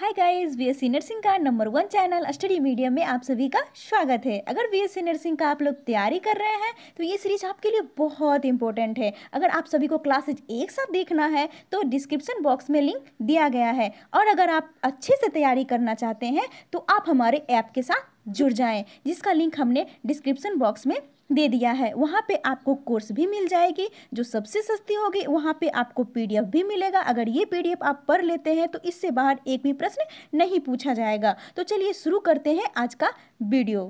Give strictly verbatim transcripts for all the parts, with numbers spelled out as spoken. हाय guys, BSc nursing का number one channel study medium में आप सभी का स्वागत है। अगर बीएससी नर्सिंग का आप लोग तैयारी कर रहे हैं तो ये सीरीज आपके लिए बहुत इंपॉर्टेंट है। अगर आप सभी को क्लासेज एक साथ देखना है तो डिस्क्रिप्शन बॉक्स में लिंक दिया गया है, और अगर आप अच्छे से तैयारी करना चाहते हैं तो आप हमारे ऐप के साथ जुड़ जाएँ, जिसका लिंक हमने डिस्क्रिप्शन बॉक्स में दे दिया है। वहाँ पे आपको कोर्स भी मिल जाएगी जो सबसे सस्ती होगी। वहाँ पे आपको पीडीएफ भी मिलेगा। अगर ये पीडीएफ आप पढ़ लेते हैं तो इससे बाहर एक भी प्रश्न नहीं पूछा जाएगा। तो चलिए शुरू करते हैं आज का वीडियो।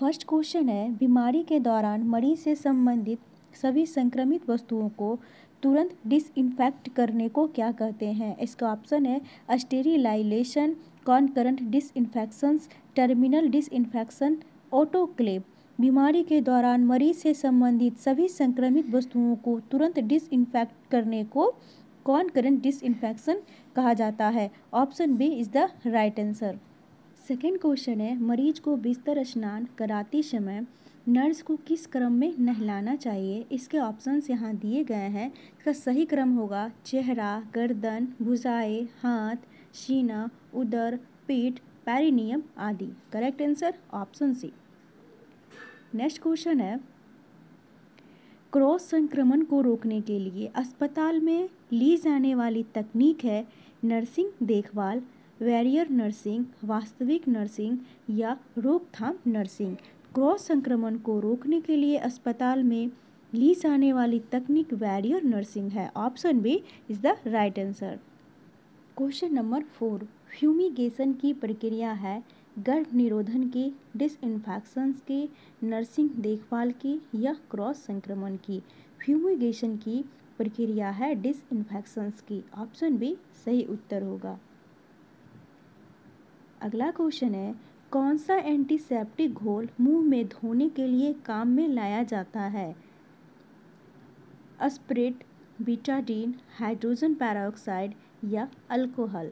फर्स्ट क्वेश्चन है, बीमारी के दौरान मरीज से संबंधित सभी संक्रमित वस्तुओं को तुरंत डिसइंफेक्ट करने को क्या कहते हैं? इसका ऑप्शन है sterilisation, concurrent disinfections, terminal disinfection, autoclave. बीमारी के दौरान मरीज से संबंधित सभी संक्रमित वस्तुओं को तुरंत डिसइंफेक्ट करने को कॉनकरेंट डिसइंफेक्शन कहा जाता है। Option B is the right answer. Second question है, मरीज को बिस्तर स्नान कराते समय नर्स को किस क्रम में नहलाना चाहिए? इसके ऑप्शंस यहाँ दिए गए हैं। इसका सही क्रम होगा चेहरा, गर्दन, भुजाएँ, हाथ, सीना, उदर, पीठ, पेरिनियम आदि। Correct answer option C. Next question है, क्रॉस संक्रमण को रोकने के लिए अस्पताल में ली जाने वाली तकनीक है नर्सिंग देखभाल, वैरियर नर्सिंग, वास्तविक नर्सिंग या रोकथाम नर्सिंग। क्रॉस संक्रमण को रोकने के लिए अस्पताल में ली जाने वाली तकनीक वैरियर नर्सिंग है। Option B is the right answer. Question number four, fumigation की प्रक्रिया है गर्भ निरोधन के, डिसइंफेक्शंस के, नर्सिंग देखभाल के या क्रॉस संक्रमण की। फ्यूमिगेशन की प्रक्रिया है डिसइंफेक्शंस की। ऑप्शन बी सही उत्तर होगा। अगला क्वेश्चन है, कौन सा एंटीसेप्टिक घोल मुंह में धोने के लिए काम में लाया जाता है? एस्पिरिन, बीटाडीन, हाइड्रोजन पेरोक्साइड या अल्कोहल।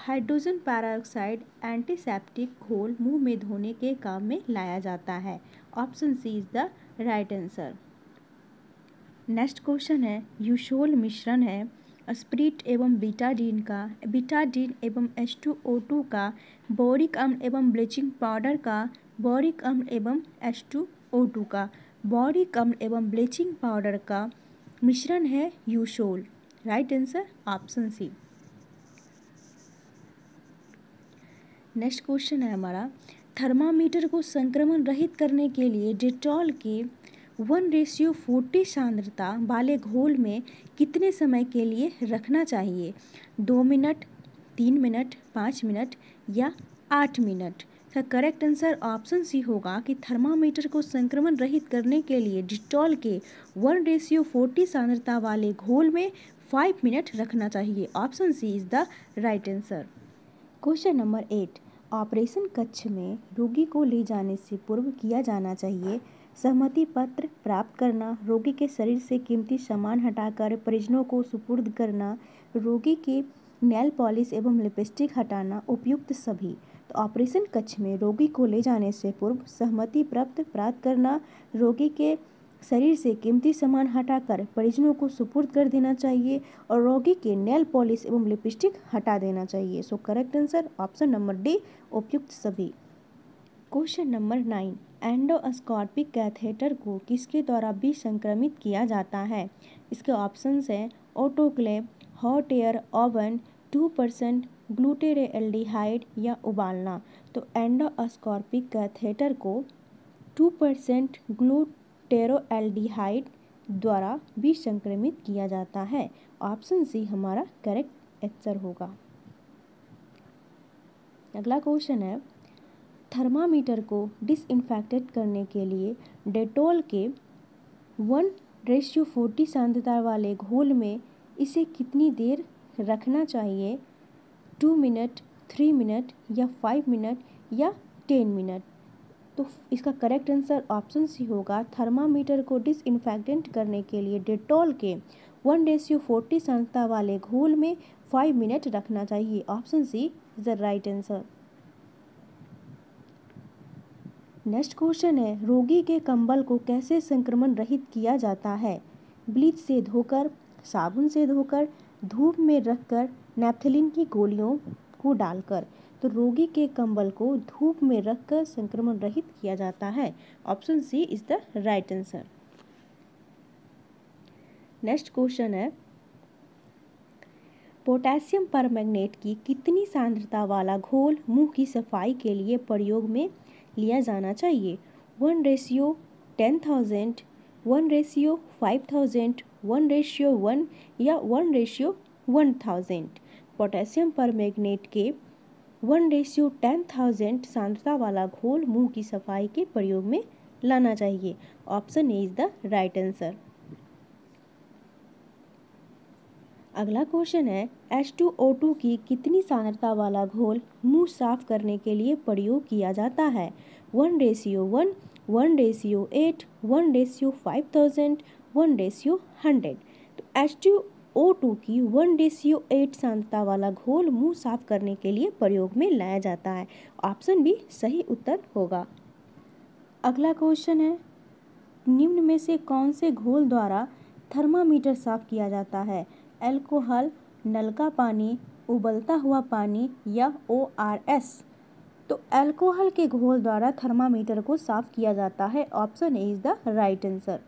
हाइड्रोजन पेरोक्साइड एंटीसेप्टिक घोल मुंह में धोने के काम में लाया जाता है। Option C is the right answer. Next question है, यूशोल मिश्रण है एस्पिरिन एवं बीटाडीन का बीटाडीन एवं एच टू ओ टू का, बोरिक अम्ल एवं ब्लीचिंग पाउडर का, बोरिक अम्ल एवं एच टू ओ टू का। बोरिक अम्ल एवं ब्लीचिंग पाउडर का मिश्रण है eusol. Right answer option C. Next question है हमारा, थर्मामीटर को संक्रमण रहित करने के लिए डिटॉल के वन रेशियो फोर्टी सांद्रता वाले घोल में कितने समय के लिए रखना चाहिए? दो मिनट, तीन मिनट, पाँच मिनट या आठ मिनट। इसका करेक्ट आंसर ऑप्शन सी होगा कि थर्मामीटर को संक्रमण रहित करने के लिए डिटॉल के वन रेशियो फोर्टी सांद्रता वाले घोल में फाइव मिनट रखना चाहिए। Option C is the right answer. Question number eight, operation कक्ष में रोगी को ले जाने से पूर्व किया जाना चाहिए सहमति पत्र प्राप्त करना, रोगी के शरीर से कीमती सामान हटाकर परिजनों को सुपुर्द करना, रोगी के नेल पॉलिश एवं लिपस्टिक हटाना, उपयुक्त सभी। तो ऑपरेशन कक्ष में रोगी को ले जाने से पूर्व सहमति पत्र प्राप्त करना, रोगी के शरीर से कीमती सामान हटाकर परिजनों को सुपुर्द कर देना चाहिए, और रोगी के नेल पॉलिश एवं लिपस्टिक हटा देना चाहिए। So correct answer option number D, उपयुक्त सभी। Question number nine, endoscopic catheter को किसके द्वारा भी संक्रमित किया जाता है? इसके ऑप्शंस हैं autoclave, hot air oven, two percent, glutaraldehyde या उबालना। तो एंडोस्कोपिक कैथेटर को टू परसेंट ग्लूट टेरोएल्डिहाइड द्वारा भी संक्रमित किया जाता है। ऑप्शन सी हमारा करेक्ट आंसर होगा। अगला क्वेश्चन है, थर्मामीटर को डिसइंफेक्टेड करने के लिए डेटोल के वन रेशियो फोर्टी सांद्रता वाले घोल में इसे कितनी देर रखना चाहिए? टू मिनट, थ्री मिनट या फाइव मिनट या टेन मिनट। तो इसका करेक्ट आंसर ऑप्शन सी होगा। थर्मामीटर को डिसइंफेक्टेंट करने के लिए डेटॉल के वन रेशियो फोर्टी सांद्रता वाले घोल में फाइव मिनट रखना चाहिए। Option C is the right answer. Next question है, रोगी के कंबल को कैसे संक्रमण रहित किया जाता है? ब्लीच से धोकर, साबुन से धोकर, धूप में रखकर, नैप्थेलिन की गोलियों को डालकर तो रोगी के कंबल को धूप में रखकर संक्रमण रहित किया जाता है। Option C is the right answer. Next question है, पोटेशियम परमैंगनेट की कितनी सांद्रता वाला घोल मुंह की सफाई के लिए प्रयोग में लिया जाना चाहिए? One ratio ten thousand, one ratio five thousand, one ratio one या one ratio one thousand. Potassium permanganate के वन रेशियो टेन थाउजेंड सांद्रता वाला घोल मुंह की सफाई के प्रयोग में लाना चाहिए। Option A is the right answer. अगला क्वेश्चन है, एच टू ओ टू की कितनी सांद्रता वाला घोल मुंह साफ करने के लिए प्रयोग किया जाता है? One ratio one, one ratio eight, one ratio five thousand, one ratio hundred. तो एच टू ओ टू की वन रेशियो एट सांद्रता वाला घोल मुंह साफ करने के लिए प्रयोग में लाया जाता है। ऑप्शन बी सही उत्तर होगा। अगला क्वेश्चन है, निम्न में से कौन से घोल द्वारा थर्मामीटर साफ किया जाता है? एल्कोहल, नल का पानी, उबलता हुआ पानी या ओ आर एस। तो एल्कोहल के घोल द्वारा थर्मामीटर को साफ किया जाता है। Option A is the right answer.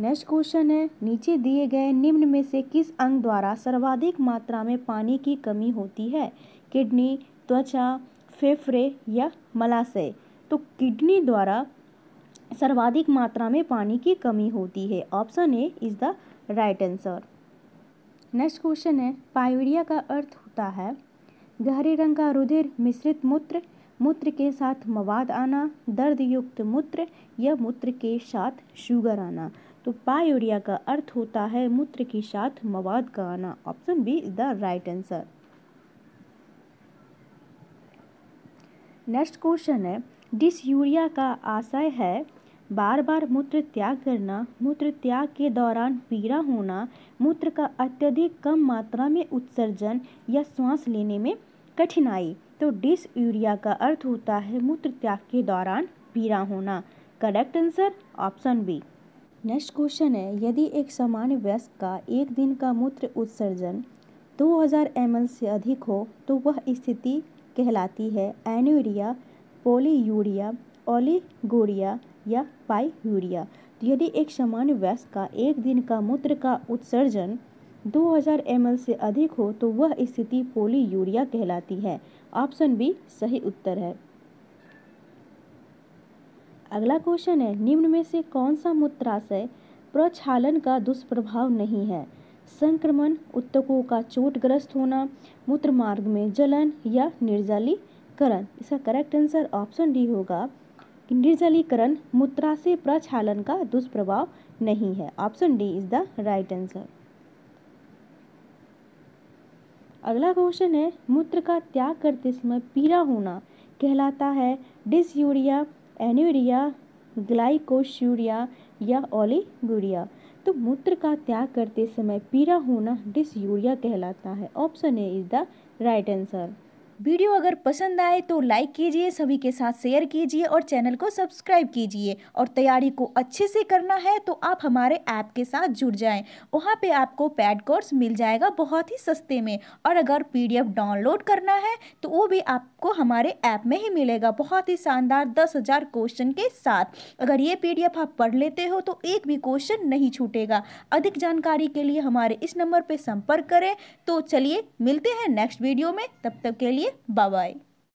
Next question है, नीचे दिए गए निम्न में से किस अंग द्वारा सर्वाधिक मात्रा में पानी की कमी होती है? किडनी, त्वचा, फेफड़े या मलाशय। तो किडनी द्वारा सर्वाधिक मात्रा में पानी की कमी होती है। Option A is the right answer. Next question है, पायूरिया का अर्थ होता है गहरे रंग का रुधिर, मिश्रित मूत्र, मूत्र के साथ मवाद आना, दर्द युक्त मूत्र या मूत्र के साथ शुगर आना। तो पायूरिया का अर्थ होता है मूत्र के साथ मवाद का आना। Option B is the right answer. Next question है, डिसयूरिया का आशय है बार बार मूत्र त्याग करना, मूत्र त्याग के दौरान पीड़ा होना, मूत्र का अत्यधिक कम मात्रा में उत्सर्जन या श्वास लेने में कठिनाई। तो डिसयूरिया का अर्थ होता है मूत्र त्याग के दौरान पीड़ा होना। Correct answer option B. Next question है, यदि एक सामान्य वयस्क का एक दिन का मूत्र उत्सर्जन दो हज़ार एम एल से अधिक हो तो वह स्थिति कहलाती है एन्यूरिया, पोलीयूरिया, ओलिगोरिया या पाईयूरिया। तो यदि एक सामान्य वयस्क का एक दिन का मूत्र का उत्सर्जन दो हज़ार एम एल से अधिक हो तो वह स्थिति पोलीयूरिया कहलाती है। ऑप्शन बी सही उत्तर है। अगला क्वेश्चन है, निम्न में से कौन सा मूत्राशय प्रक्षालन का दुष्प्रभाव नहीं है? संक्रमण, उत्तकों का चोटग्रस्त होना, मूत्रमार्ग में जलन या निर्जलीकरण। इसका करेक्ट आंसर ऑप्शन डी होगा। निर्जलीकरण मूत्राशय प्रक्षालन का दुष्प्रभाव नहीं है। Option D is the right answer. अगला क्वेश्चन है, मूत्र का त्याग करते समय पीड़ा होना कहलाता है डिसयूरिया, एन्यूरिया, ग्लाइकोसूरिया या ओलिगोरिया। तो मूत्र का त्याग करते समय पीड़ा होना डिसयूरिया कहलाता है। Option A is the right answer. Video अगर पसंद आए तो लाइक कीजिए, सभी के साथ शेयर कीजिए और चैनल को सब्सक्राइब कीजिए। और तैयारी को अच्छे से करना है तो आप हमारे ऐप के साथ जुड़ जाएं। वहाँ पे आपको पैड कोर्स मिल जाएगा बहुत ही सस्ते में। और अगर पीडीएफ डाउनलोड करना है तो वो भी आपको हमारे ऐप में ही मिलेगा बहुत ही शानदार दस हज़ार क्वेश्चन के साथ। अगर ये पीडीएफ आप पढ़ लेते हो तो एक भी क्वेश्चन नहीं छूटेगा। अधिक जानकारी के लिए हमारे इस नंबर पर संपर्क करें। तो चलिए मिलते हैं नेक्स्ट वीडियो में, तब तक के लिए बाय बाय।